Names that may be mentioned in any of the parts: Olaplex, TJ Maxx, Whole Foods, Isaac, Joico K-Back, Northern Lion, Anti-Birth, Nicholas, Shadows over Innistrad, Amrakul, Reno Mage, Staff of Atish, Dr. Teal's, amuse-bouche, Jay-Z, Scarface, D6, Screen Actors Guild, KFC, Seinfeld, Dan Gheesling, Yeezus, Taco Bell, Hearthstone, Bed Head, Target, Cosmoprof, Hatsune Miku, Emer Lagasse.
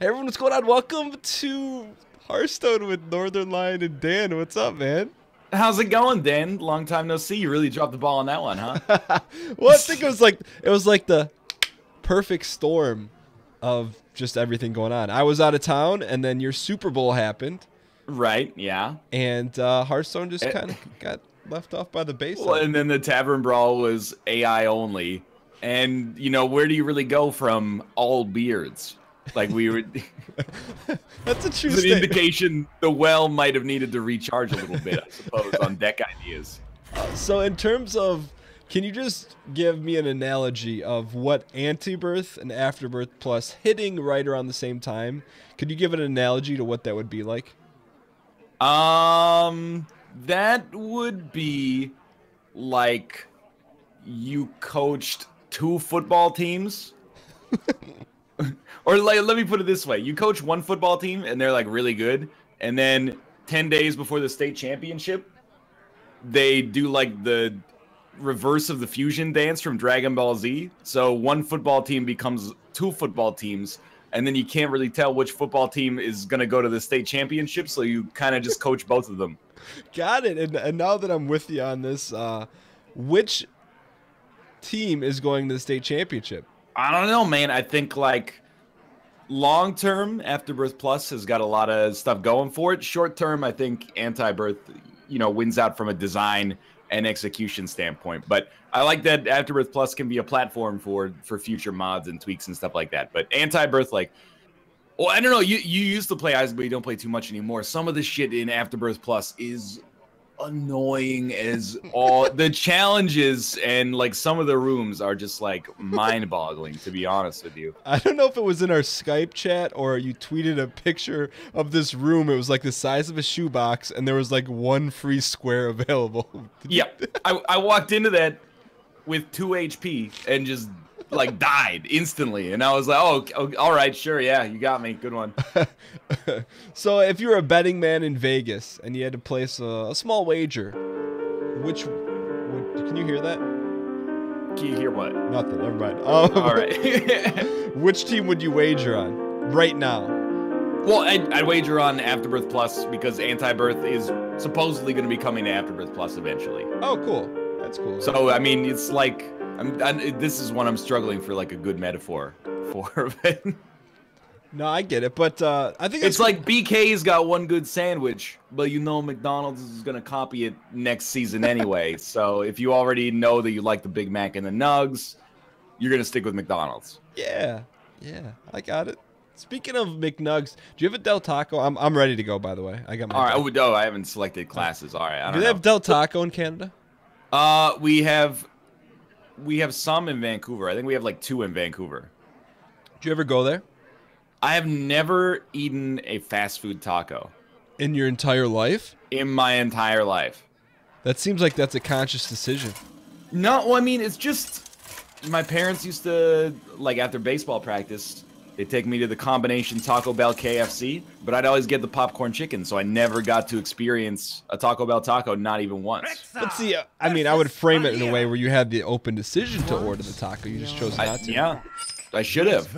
Hey everyone, what's going on? Welcome to Hearthstone with Northern Lion and Dan. What's up, man? How's it going, Dan? Long time no see. You really dropped the ball on that one, huh? Well, I think it was like the perfect storm of just everything going on. I was out of town, and then your Super Bowl happened. Right, yeah. And Hearthstone just kind of got left off by the baseline. Well, and then the Tavern Brawl was AI only. And, you know, where do you really go from all beards? Like we were that's a true statement. Indication the well might have needed to recharge a little bit, I suppose, on deck ideas. So in terms of, can you just give me an analogy of what Anti-Birth and Afterbirth Plus hitting right around the same time? Could you give an analogy to what that would be like? That would be like you coached two football teams. Or like, let me put it this way. You coach one football team, and they're like really good. And then 10 days before the state championship, they do like the reverse of the fusion dance from Dragon Ball Z. So one football team becomes two football teams, and then you can't really tell which football team is going to go to the state championship. So you kind of just coach both of them. Got it. And now that I'm with you on this, which team is going to the state championship? I don't know, man. I think like long term, Afterbirth Plus has got a lot of stuff going for it. Short term, I think Anti-Birth, you know, wins out from a design and execution standpoint. But I like that Afterbirth Plus can be a platform for future mods and tweaks and stuff like that. But Anti-Birth, like, well, I don't know. You used to play Isaac, but you don't play too much anymore. Some of the shit in Afterbirth Plus is annoying as all the challenges, and like some of the rooms are just like mind-boggling, to be honest with you. I don't know if it was in our Skype chat or you tweeted a picture of this room. It was like the size of a shoebox, and there was like one free square available. Yeah, I walked into that with 2 HP and just like died instantly, and I was like, oh, all right, sure, yeah, you got me, good one. So if you were a betting man in Vegas and you had to place a small wager, which would, can you hear that? Can you hear what? Nothing, never mind. All right. Which team would you wager on right now? Well, I'd wager on Afterbirth Plus, because Anti-Birth is supposedly going to be coming to Afterbirth Plus eventually. Oh, cool. That's cool. So, I mean, it's like, this is one I'm struggling for, like a good metaphor for. No, I get it, but I think it's like BK's got one good sandwich, but you know McDonald's is gonna copy it next season anyway. So if you already know that you like the Big Mac and the Nugs, you're gonna stick with McDonald's. Yeah, yeah, I got it. Speaking of McNugs, do you have a Del Taco? I'm ready to go. By the way, I got my. All right, oh, no, I haven't selected classes. All right, I don't know. Do they have Del Taco in Canada? We have some in Vancouver. I think we have like 2 in Vancouver. Did you ever go there? I have never eaten a fast food taco. In your entire life? In my entire life. That seems like that's a conscious decision. No, well, I mean, it's just my parents used to, like after baseball practice, they'd take me to the combination Taco Bell KFC, but I'd always get the popcorn chicken, so I never got to experience a Taco Bell taco, not even once. Let's see. I mean, I would frame it in a way where you had the open decision to order the taco. You just chose not to. Yeah, I should have.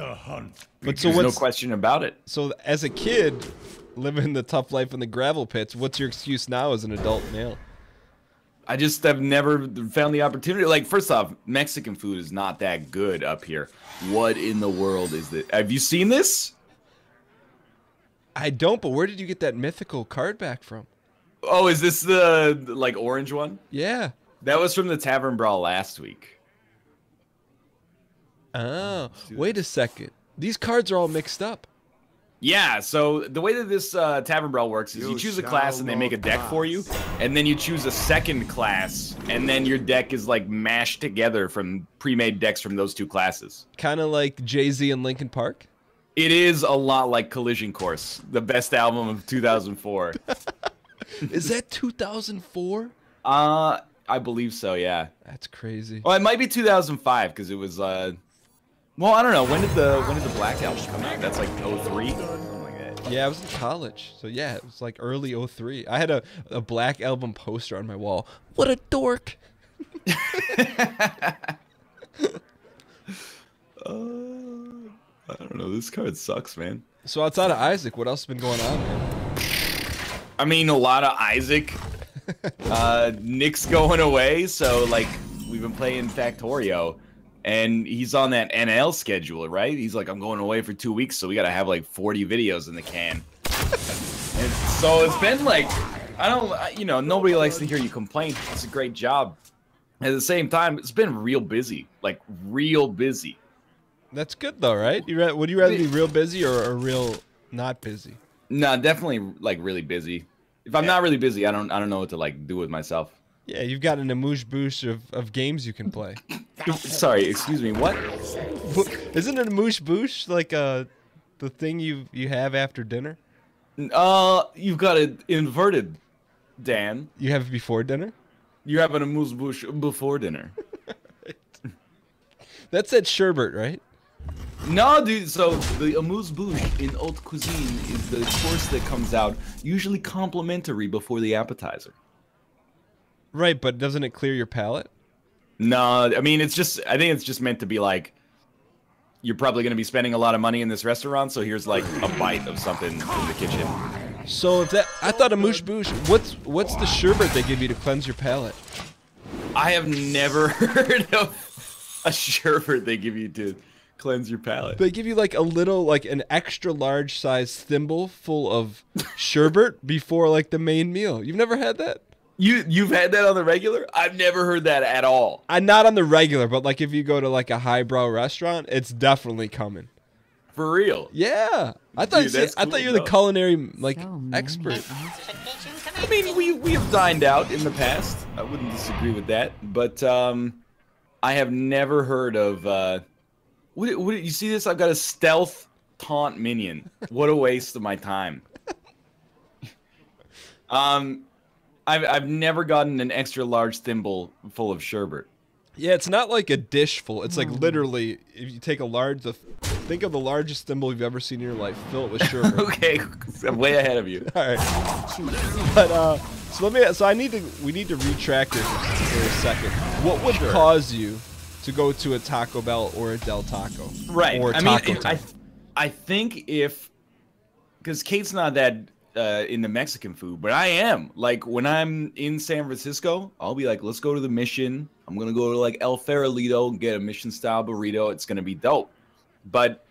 But so there's no question about it. So as a kid, living the tough life in the gravel pits, what's your excuse now as an adult male? I just have never found the opportunity. Like, first off, Mexican food is not that good up here. What in the world is this? Have you seen this? I don't, but where did you get that mythical card back from? Oh, is this the, like, orange one? Yeah. That was from the Tavern Brawl last week. Oh, wait a second. These cards are all mixed up. Yeah, so the way that this Tavern Brawl works is you choose a class and they make a deck for you, and then you choose a second class, and then your deck is like mashed together from pre-made decks from those 2 classes. Kind of like Jay-Z and Linkin Park? It is a lot like Collision Course, the best album of 2004. Is that 2004? I believe so, yeah. That's crazy. Oh, it might be 2005 because it was... Well, I don't know. When did the Black Album come out? That's like 03? Something like that. Yeah, I was in college. So yeah, it was like early 03. I had a Black Album poster on my wall. What a dork. I don't know. This card sucks, man. So outside of Isaac, what else has been going on here? I mean, a lot of Isaac. Nick's going away, so like we've been playing Factorio, and he's on that NL schedule, right? He's like, I'm going away for 2 weeks, so we gotta have like 40 videos in the can. And so it's been like, I don't, you know, nobody likes to hear you complain. It's a great job. At the same time, it's been real busy, like real busy. That's good though, right? Would you rather be real busy or real not busy? No, definitely like really busy. If I'm not really busy, I don't know what to like do with myself. Yeah, you've got an amuse bouche of games you can play. Sorry, excuse me. What? Isn't an amuse bouche like the thing you have after dinner? You've got it inverted, Dan. You have it before dinner? You have an amuse bouche before dinner. Right. That's at Sherbert, right? No, dude, so the amuse-bouche in haute cuisine is the course that comes out, usually complimentary before the appetizer. Right, but doesn't it clear your palate? No, I mean, I think it's just meant to be like, you're probably going to be spending a lot of money in this restaurant, so here's like a bite of something from the kitchen. So if that, I thought amuse-bouche, what's the sherbet they give you to cleanse your palate? I have never heard of a sherbet they give you to cleanse your palate. They give you like a little, like an extra large size thimble full of sherbet before like the main meal. You've never had that? You've had that on the regular? I've never heard that at all. I'm not on the regular, but like if you go to like a highbrow restaurant, it's definitely coming. For real? Yeah. I thought you're the culinary like expert. I mean, we have dined out in the past. I wouldn't disagree with that, but I have never heard of. You see this? I've got a stealth taunt minion. What a waste of my time. I've never gotten an extra large thimble full of sherbet. Yeah, it's not like a dish full. It's like literally, if you take a large, think of the largest thimble you've ever seen in your life, fill it with sherbet. Okay, I'm way ahead of you. All right, but so let me. So we need to retrack this for a second. What would cause you to go to a Taco Bell or a Del Taco? Right. Or I think because Kate's not that into Mexican food, but I am. Like, when I'm in San Francisco, I'll be like, let's go to the Mission. I'm going to go to, like, El Farolito and get a Mission-style burrito. It's going to be dope. But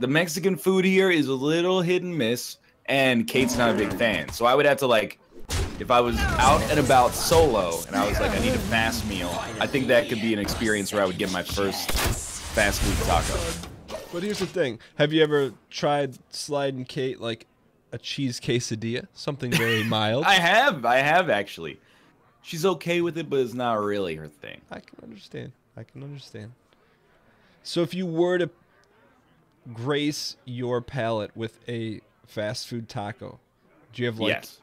the Mexican food here is a little hit and miss, and Kate's not a big fan. So I would have to, like, if I was out and about solo and I was like, I need a fast meal, I think that could be an experience where I would get my first fast food taco. But here's the thing. Have you ever tried sliding Kate like a cheese quesadilla? Something very mild? I have actually. She's okay with it, but it's not really her thing. I can understand. I can understand. So if you were to grace your palate with a fast food taco, do you have like... Yes.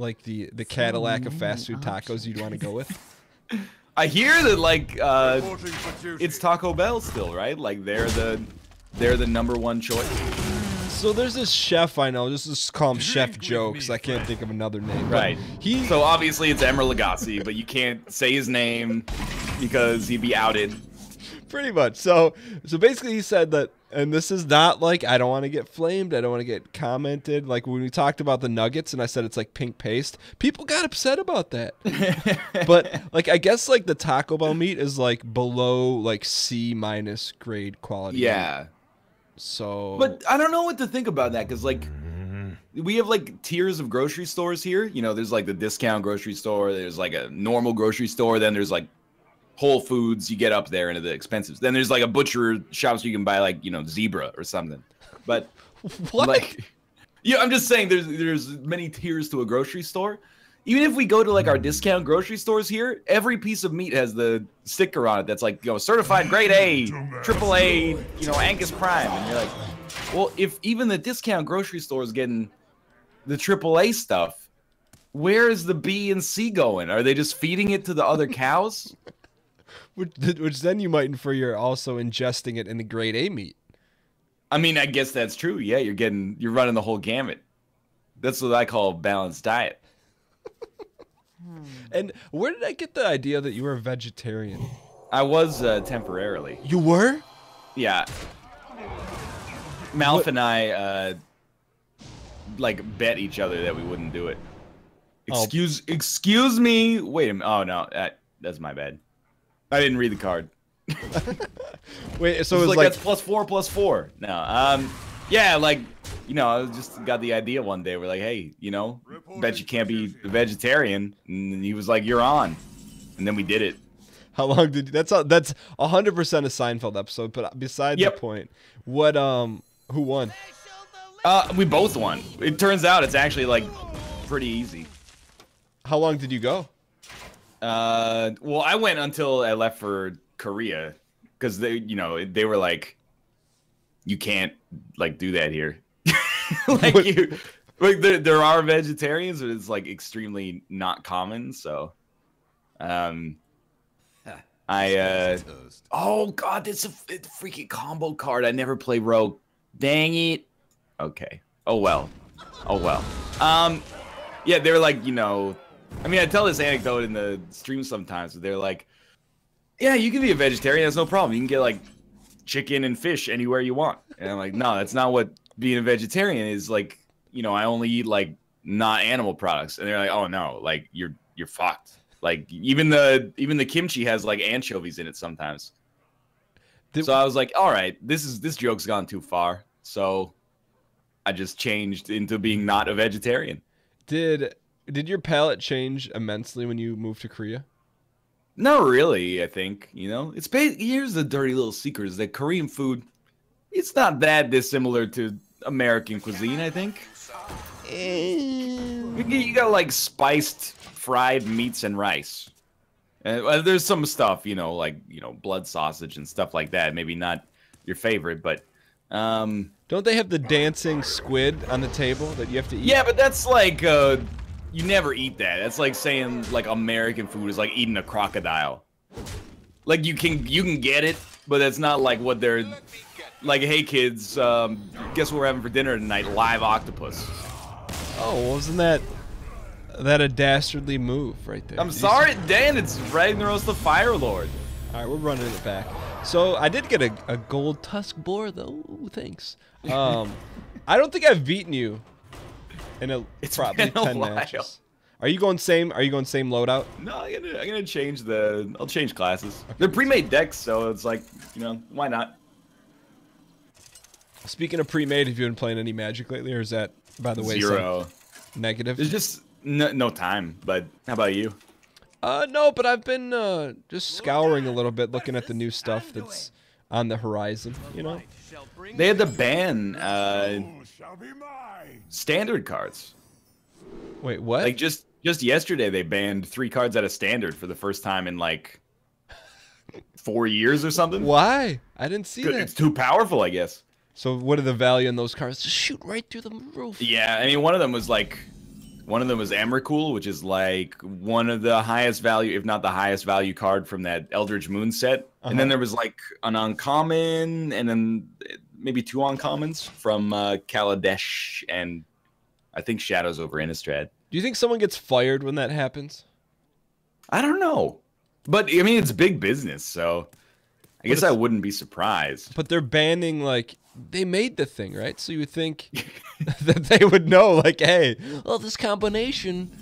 Like the Cadillac of fast food tacos you'd want to go with? I hear that like it's Taco Bell still, right? Like they're the #1 choice. So there's this chef I know. Let's just call him Chef Joe because I can't think of another name. Right. So obviously it's Emer Lagasse, but you can't say his name because he'd be outed. Pretty much. So basically he said that, and this is not like, I don't want to get flamed, I don't want to get commented. Like when we talked about the nuggets and I said it's like pink paste, people got upset about that. But like, I guess like the Taco Bell meat is like below like C- grade quality. Yeah. Meat. So. But I don't know what to think about that because like we have like tiers of grocery stores here. You know, there's like the discount grocery store, there's like a normal grocery store, then there's like Whole Foods, you get up there into the expensives. Then there's like a butcher shop, so you can buy like, you know, zebra or something. But what? Like, yeah, I'm just saying there's many tiers to a grocery store. Even if we go to like our discount grocery stores here, every piece of meat has the sticker on it that's like, you know, certified grade A, triple A, you know, Angus Prime. And you're like, well, if even the discount grocery store is getting the triple A stuff, where is the B and C going? Are they just feeding it to the other cows? Which then you might infer you're also ingesting it in the grade A meat. I mean, I guess that's true. Yeah, you're running the whole gamut. That's what I call a balanced diet. And where did I get the idea that you were a vegetarian? I was temporarily. You were? Yeah. Malph and I like bet each other that we wouldn't do it. Excuse me. Wait a minute. Oh no, that's my bad. I didn't read the card. Wait, so it's like that's +4/+4. No, yeah, like, you know, I just got the idea one day. We're like, hey, you know, bet you can't be a vegetarian. And he was like, you're on. And then we did it. How long did you, that's 100% a Seinfeld episode. But beside the point, what who won? We both won. It turns out it's actually like pretty easy. How long did you go? Well, I went until I left for Korea, because they, you know, they were like, you can't like do that here. Like you, like there are vegetarians, but it's like extremely not common. So, oh god, it's a freaking combo card. I never play rogue. Dang it. Okay. Oh well. Oh well. Yeah, they were like, you know, I mean, I tell this anecdote in the stream sometimes, but they're like, yeah, you can be a vegetarian. That's no problem. You can get like chicken and fish anywhere you want. And I'm like, no, that's not what being a vegetarian is. Like, you know, I only eat like not animal products. And they're like, oh no, like you're fucked. Like even the kimchi has like anchovies in it sometimes. So I was like, all right, this joke's gone too far. So I just changed into being not a vegetarian. Did your palate change immensely when you moved to Korea? Not really, I think. You know, it's here's the dirty little secret: is that Korean food, it's not that dissimilar to American cuisine. I think you got like spiced fried meats and rice, and there's some stuff, you know, like, you know, blood sausage and stuff like that. Maybe not your favorite, but don't they have the dancing squid on the table that you have to eat? Yeah, but that's like you never eat that. That's like saying like American food is like eating a crocodile. Like you can get it, but that's not like what they're like. Hey kids, guess what we're having for dinner tonight? Live octopus. Oh, wasn't that a dastardly move right there? I'm sorry, Dan. It's Ragnaros the Fire Lord. All right, we're running it back. So I did get a gold tusk boar though. Ooh, thanks. I don't think I've beaten you. It's probably 10 matches. Are you going same? Are you going same loadout? No, I'm gonna change the. I'll change classes. Okay. They're pre-made decks, so it's like, you know, why not? Speaking of pre-made, have you been playing any Magic lately, or is that by the way zero negative? There's just no time. But how about you? No, but I've been just scouring a little bit, looking at the new stuff that's on the horizon. You know, they had to ban standard cards. Wait, what? Like just yesterday they banned 3 cards out of standard for the first time in like 4 years or something. Why? I didn't see that. It's too powerful, I guess. So what are the value in those cards? Just shoot right through the roof. Yeah, I mean, one of them was Amrakul, which is like one of the highest value, if not the highest value card from that Eldritch Moon set. And then there was like an uncommon, and then maybe 2 uncommons from Kaladesh and I think Shadows over Innistrad. Do you think someone gets fired when that happens? I don't know. But I mean, it's big business, so I guess I wouldn't be surprised. But they're banning, like, they made the thing, right? So you would think that they would know, like, hey, well, this combination,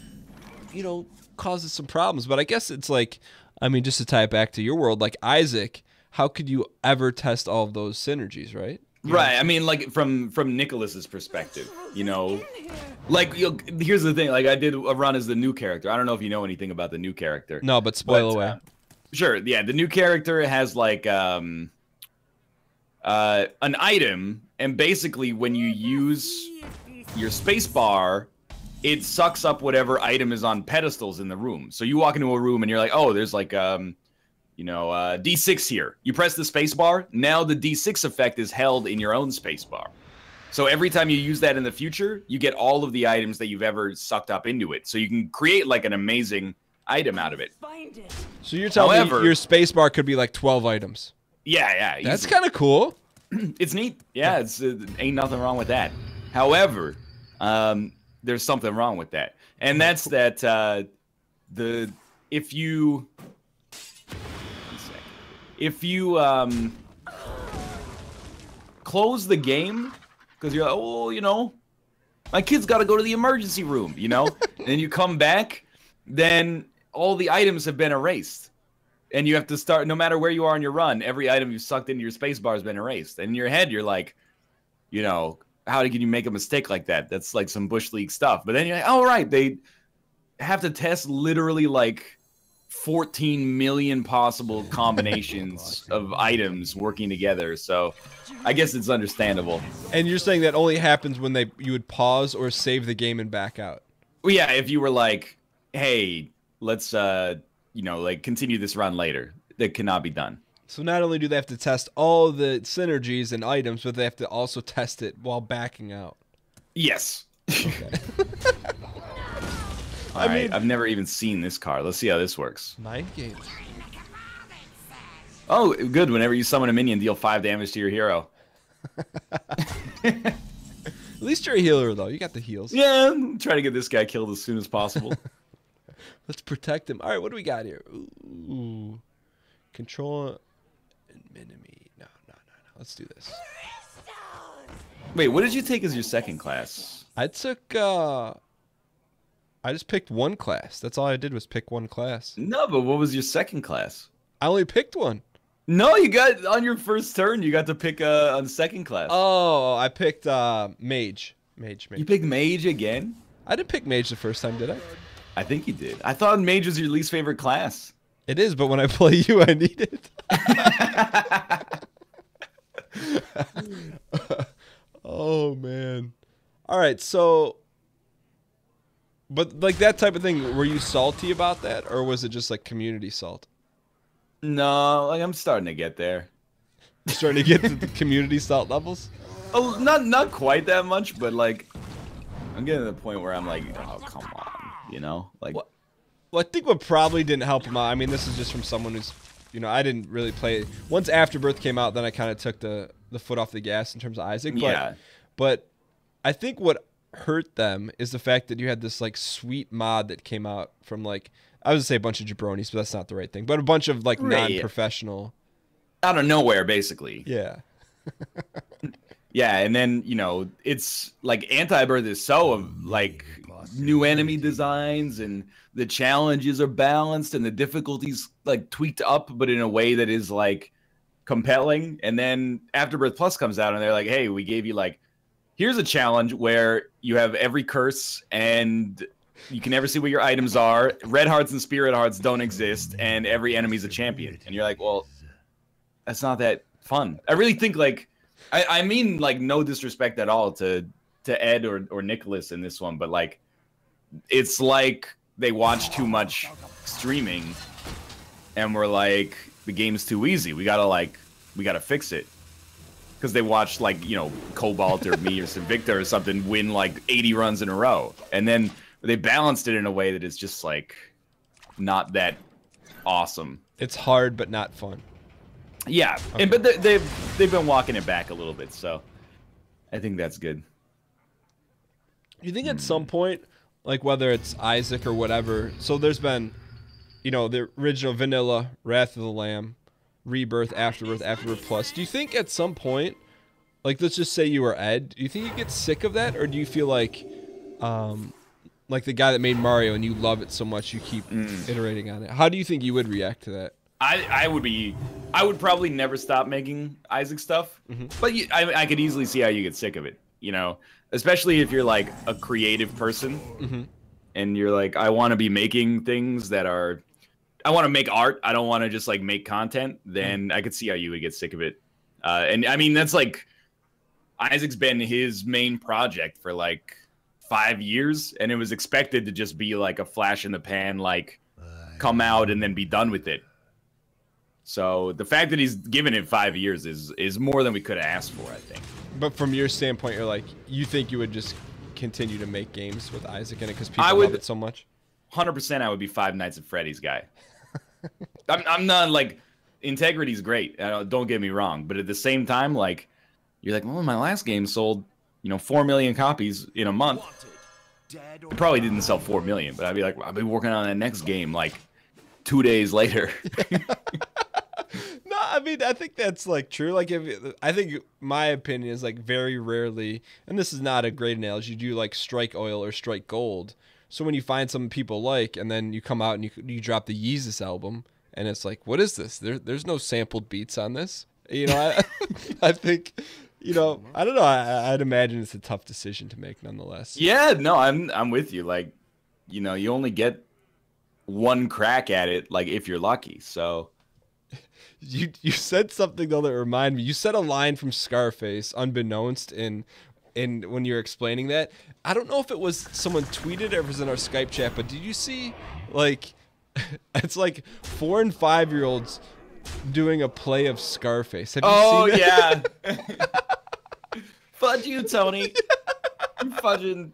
you know, causes some problems. But I guess it's like, I mean, just to tie it back to your world, like Isaac, how could you ever test all of those synergies, right? Right. I mean, like from Nicholas's perspective, you know, like here's the thing. Like I did a run as the new character. I don't know if you know anything about the new character. No, but spoil away. Sure. Yeah, the new character has like an item, and basically when you use your space bar, it sucks up whatever item is on pedestals in the room. So you walk into a room and you're like, oh, there's like you know, D6 here. You press the space bar. Now the D6 effect is held in your own space bar. So every time you use that in the future, you get all of the items that you've ever sucked up into it. So you can create like an amazing item out of it. So you're telling me your space bar could be like 12 items. Yeah. Easy. That's kind of cool. It's neat. Yeah, it's ain't nothing wrong with that. However, there's something wrong with that. And that's that if you close the game because you're like, oh, you know, my kid's got to go to the emergency room, you know? And then you come back, then all the items have been erased. And you have to start, no matter where you are on your run, every item you've sucked into your space bar has been erased. And in your head, you're like, you know, how can you make a mistake like that? That's like some Bush League stuff. But then you're like, oh, right, they have to test literally like 14 million possible combinations of items working together. So I guess it's understandable. And you're saying that only happens when you would pause or save the game and back out? Well, yeah, if you were like, hey, let's, you know, like continue this run later. That cannot be done. So not only do they have to test all the synergies and items, but they have to also test it while backing out. Yes. Okay. All right, I've never even seen this card. Let's see how this works. Mind game. Oh, good. Whenever you summon a minion, deal 5 damage to your hero. At least you're a healer, though. You got the heals. Yeah, I'm trying to get this guy killed as soon as possible. Let's protect him. All right, what do we got here? Ooh. Control an enemy. No, no, no, no. Let's do this. Wait, what did you take as your second class? I took, I just picked one class. That's all I did was pick one class. No, but what was your second class? I only picked one. No, you got, on your first turn, you got to pick on second class. Oh, I picked Mage. Mage. You picked Mage again? I didn't pick Mage the first time, did I? I think you did. I thought Mage was your least favorite class. It is, but when I play you, I need it. Oh, man. All right, so... But like that type of thing, were you salty about that, or was it just like community salt? No, like I'm starting to get there. You're starting to get to the community salt levels? Oh, not quite that much, but like I'm getting to the point where I'm like, oh come on, you know, like. Well, I think what probably didn't help him out. I mean, this is just from someone who's, you know, I didn't really play. Once Afterbirth came out, then I kind of took the foot off the gas in terms of Isaac. But, yeah. But I think what hurt them is the fact that you had this like sweet mod that came out from like I was gonna say a bunch of jabronis, but that's not the right thing, but a bunch of like non-professional out of nowhere basically. Yeah. Yeah, and then you know it's like Anti-Birth is so like new enemy designs and the challenges are balanced and the difficulties like tweaked up but in a way that is like compelling, and then Afterbirth Plus comes out and they're like, hey, we gave you like here's a challenge where you have every curse and you can never see what your items are. Red hearts and spirit hearts don't exist, and every enemy's a champion. And you're like, well, that's not that fun. I really think, like, I mean, like, no disrespect at all to Ed or Nicholas in this one, but, like, it's like they watch too much streaming and we're like, the game's too easy. We gotta fix it. Because they watched, like, you know, Cobalt or me or Savictor or something win, like, 80 runs in a row. And then they balanced it in a way that is just, like, not that awesome. It's hard but not fun. Yeah. Okay. And, but they've been walking it back a little bit, so I think that's good. You think at some point, like, whether it's Isaac or whatever, so there's been, you know, the original vanilla, Wrath of the Lamb, Rebirth, Afterbirth, Afterbirth Plus. Do you think at some point, like let's just say you were Ed, do you think you get sick of that, or do you feel like the guy that made Mario and you love it so much you keep iterating on it? How do you think you would react to that? I would probably never stop making Isaac stuff, but I could easily see how you get sick of it, you know, especially if you're like a creative person and you're like, I want to be making things that are. I want to make art. I don't want to just like make content. Then I could see how you would get sick of it. And I mean, that's like Isaac's been his main project for like 5 years, and it was expected to just be like a flash in the pan, like come out and then be done with it. So the fact that he's given it 5 years is more than we could have asked for, I think. But from your standpoint, you're like, you think you would just continue to make games with Isaac in it because people love it so much? 100%, I would be Five Nights at Freddy's guy. I'm not like, integrity's great. Don't get me wrong, but at the same time, like, you're like, well, my last game sold, you know, 4 million copies in a month. It probably didn't sell 4 million, but I'd be like, well, I've been working on that next game like 2 days later. No, I mean, I think that's like true. Like, if I think my opinion is like very rarely, and this is not a great analogy, you do like strike oil or strike gold. So when you find some people like, and then you come out and you drop the Yeezus album, and it's like, what is this? There's no sampled beats on this. You know, I think, you know, I don't know. I'd imagine it's a tough decision to make, nonetheless. Yeah, no, I'm with you. Like, you know, you only get one crack at it, like if you're lucky. So. You said something though that reminded me. You said a line from Scarface, unbeknownst in when you're explaining that. I don't know if it was someone tweeted or it was in our Skype chat, but did you see like it's like 4- and 5-year olds doing a play of Scarface? Have you seen that? Oh yeah. Fudge you, Tony. I'm fudging.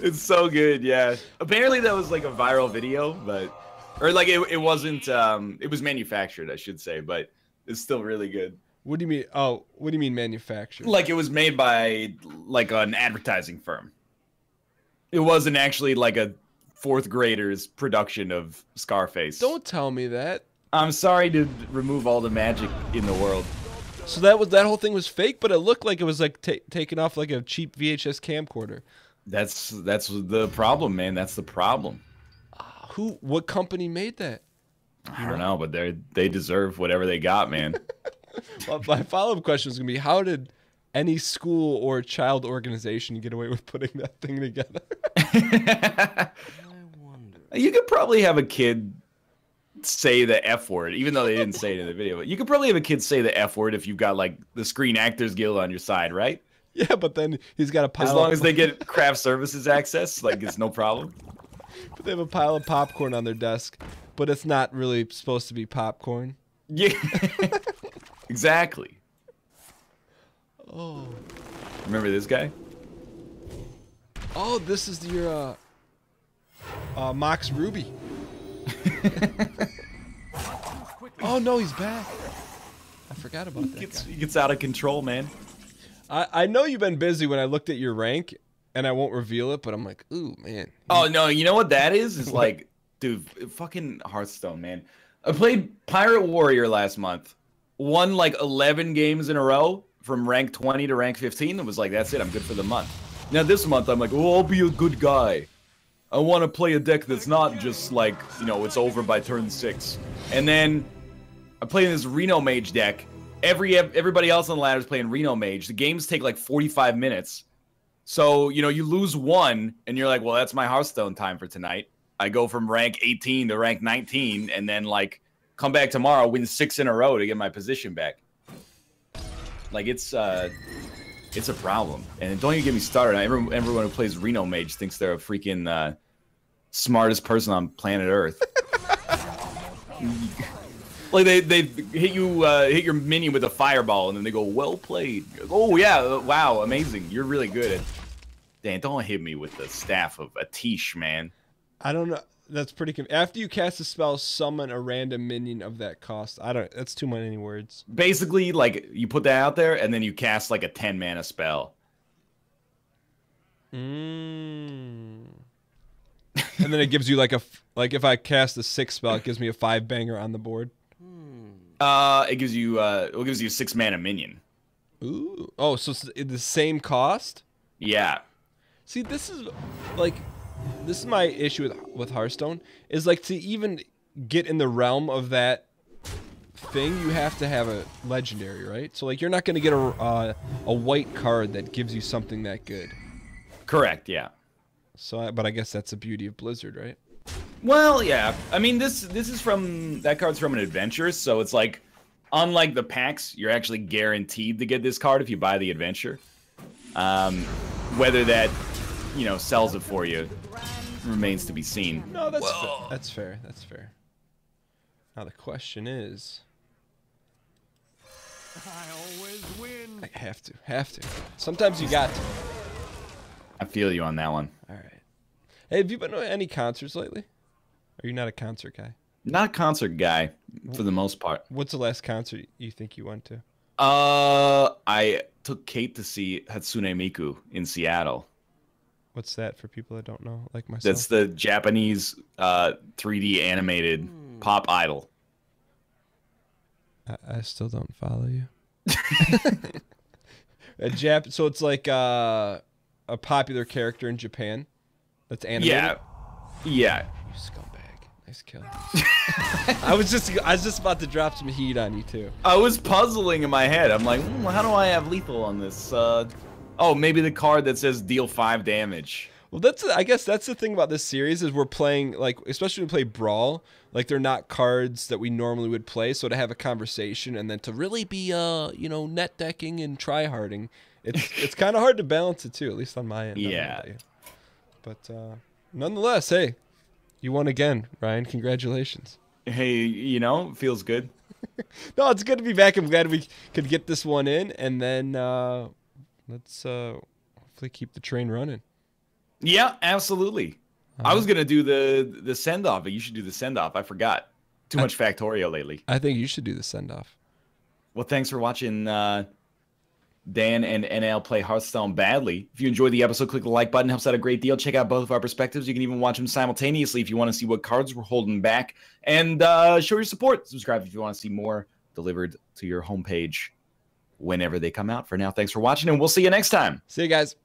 It's so good, yeah. Apparently that was like a viral video, but. Or like it wasn't. It was manufactured, I should say, but it's still really good. What do you mean? Oh, what do you mean manufactured? Like it was made by like an advertising firm. It wasn't actually like a 4th grader's production of Scarface. Don't tell me that. I'm sorry to remove all the magic in the world. So that whole thing was fake, but it looked like it was like taken off like a cheap VHS camcorder. That's the problem, man. That's the problem. What company made that? I don't know, but they deserve whatever they got, man. Well, my follow-up question is going to be, how did any school or child organization get away with putting that thing together? I wonder. You could probably have a kid say the F word, even though they didn't say it in the video. But you could probably have a kid say the F word if you've got, like, the Screen Actors Guild on your side, right? Yeah, but then he's got a pile. As long as they get craft services access, like, it's no problem. But they have a pile of popcorn on their desk, but it's not really supposed to be popcorn. Yeah, exactly. Oh, remember this guy? Oh, this is your Mox Ruby. Oh no, he's back. I forgot about that guy. He gets out of control, man. I know you've been busy when I looked at your rank. And I won't reveal it, but I'm like, ooh, man. Oh, no, you know what that is? It's like, dude, fucking Hearthstone, man. I played Pirate Warrior last month. Won, like, 11 games in a row from rank 20 to rank 15. It was like, that's it. I'm good for the month. Now, this month, I'm like, oh, I'll be a good guy. I want to play a deck that's not just, like, you know, it's over by turn 6. And then I play this Reno Mage deck. Everybody else on the ladder is playing Reno Mage. The games take, like, 45 minutes. So, you know, you lose one, and you're like, well, that's my Hearthstone time for tonight. I go from rank 18 to rank 19, and then, like, come back tomorrow, win 6 in a row to get my position back. Like, it's a problem. And don't even get me started. Everyone who plays Reno Mage thinks they're a freaking smartest person on planet Earth. Like, they hit your minion with a fireball, and then they go, well played. Oh, yeah, wow, amazing. You're really good at... Dan, don't hit me with the staff of Atish, man. I don't know. That's pretty... After you cast a spell, summon a random minion of that cost. I don't... That's too many words. Basically, like, you put that out there, and then you cast, like, a 10-mana spell. Mmm... And then it gives you, like, a... Like, if I cast a 6 spell, it gives me a 5-banger on the board. It gives you it gives you a 6-mana minion. Ooh. Oh, so it's the same cost? Yeah. See, this is like my issue with Hearthstone is like to even get in the realm of that thing, you have to have a legendary, right? So like you're not going to get a white card that gives you something that good. Correct, yeah. So but I guess that's the beauty of Blizzard, right? Well, yeah. I mean, this is from... That card's from an adventure, so it's like... Unlike the packs, you're actually guaranteed to get this card if you buy the adventure. Whether that, you know, sells it for you remains to be seen. No, that's fair. That's fair. That's fair. Now the question is... I always win. I have to. Have to. Sometimes you got to. I feel you on that one. All right. Hey, have you been to any concerts lately? Are you not a concert guy? Not a concert guy, for the most part. What's the last concert you think you went to? I took Kate to see Hatsune Miku in Seattle. What's that for people that don't know, like myself? That's the Japanese 3D animated pop idol. I still don't follow you. So it's like a popular character in Japan that's animated. Yeah. Yeah. You scumbag. Nice kill. I was just about to drop some heat on you too. I was puzzling in my head. I'm like, how do I have lethal on this? Oh, maybe the card that says deal 5 damage. Well, I guess that's the thing about this series is we're playing, like, especially when we play Brawl, like they're not cards that we normally would play. So to have a conversation and then to really be, you know, net decking and tryharding, it's kind of hard to balance it too, at least on my end. Yeah. But nonetheless, hey, you won again, Ryan. Congratulations. Hey, you know, feels good. No, it's good to be back. I'm glad we could get this one in, and then let's hopefully keep the train running. Yeah, absolutely. I was gonna do the send off, but you should do the send off. I forgot. Too much Factorio lately. I think you should do the send off. Well, thanks for watching Dan and NL play Hearthstone badly. If you enjoyed the episode, click the like button. Helps out a great deal. Check out both of our perspectives. You can even watch them simultaneously if you want to see what cards we're holding back. And show your support. Subscribe if you want to see more delivered to your homepage whenever they come out. For now, thanks for watching, and we'll see you next time. See you guys.